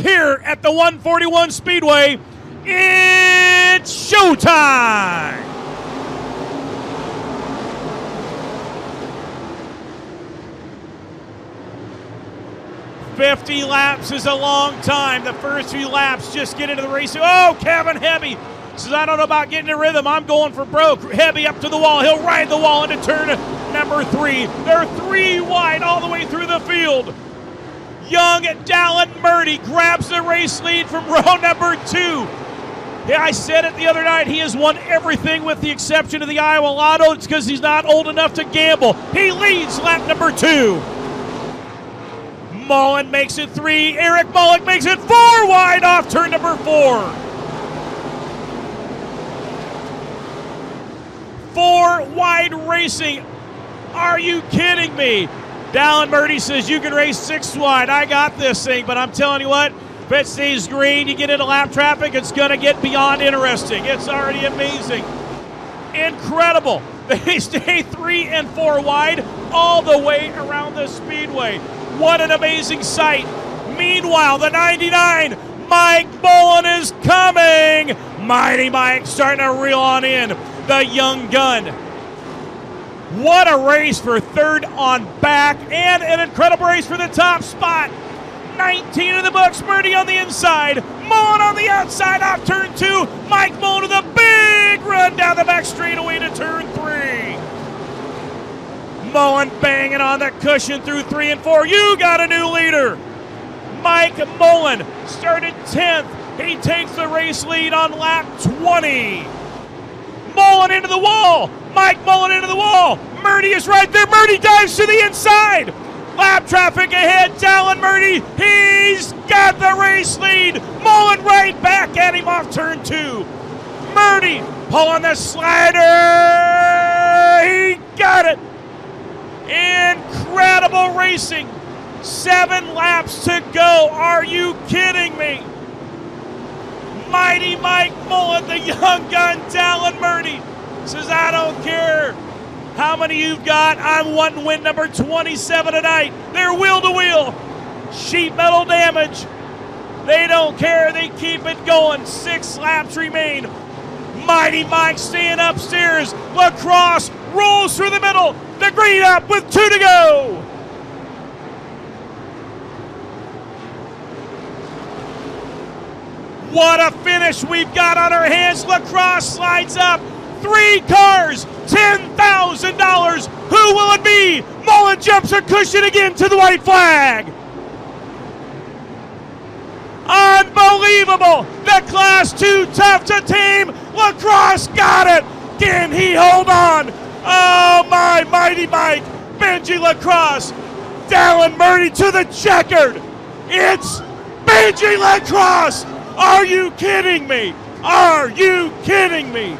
Here at the 141 Speedway, it's showtime! Fifty laps is a long time. The first few laps just get into the race. Oh, Kevin Hebby says, I don't know about getting in rhythm. I'm going for broke. Hebby up to the wall. He'll ride the wall into turn number three. They're three wide all the way through the field. Young Dallin Murdy grabs the race lead from row number two. Yeah, I said it the other night, he has won everything with the exception of the Iowa Lotto. It's because he's not old enough to gamble. He leads lap number two. Mullen makes it three. Eric Mullen makes it four wide off turn number four. 4 wide racing. Are you kidding me? Dallin Murdy says, you can race 6 wide. I got this thing, but I'm telling you what, if it stays green, you get into lap traffic, it's going to get beyond interesting. It's already amazing. Incredible. They stay 3 and 4 wide all the way around the speedway. What an amazing sight. Meanwhile, the 99, Mike Mullen is coming. Mighty Mike starting to reel on in. The young gun. What a race for third on back, and an incredible race for the top spot. 19 in the books, Murdy on the inside, Mullen on the outside off turn 2, Mike Mullen with a big run down the back straightaway to turn 3. Mullen banging on the cushion through 3 and 4, you got a new leader. Mike Mullen started 10th, he takes the race lead on lap 20. Mullen into the wall. Mike Mullen into the wall. Murdy is right there. Murdy dives to the inside. Lap traffic ahead. Dallin Murdy, he's got the race lead. Mullen right back at him off turn 2. Murdy pulling the slider. He got it. Incredible racing. 7 laps to go. Are you kidding me? Mighty Mike Mullen, the young gun, Dallin Murdy, says, I don't care how many you've got, I'm wanting win number 27 tonight. They're wheel-to-wheel, sheet metal damage. They don't care, they keep it going. 6 laps remain. Mighty Mike staying upstairs. LaCrosse rolls through the middle. The green up with 2 to go. What a finish we've got on our hands. LaCrosse slides up. 3 cars, $10,000. Who will it be? Mullen jumps her cushion again to the white flag. Unbelievable. The class too tough to tame. LaCrosse got it. Can he hold on? Oh, my Mighty Mike. Benji LaCrosse. Dallin Murdy to the checkered. It's Benji LaCrosse. Are you kidding me? Are you kidding me?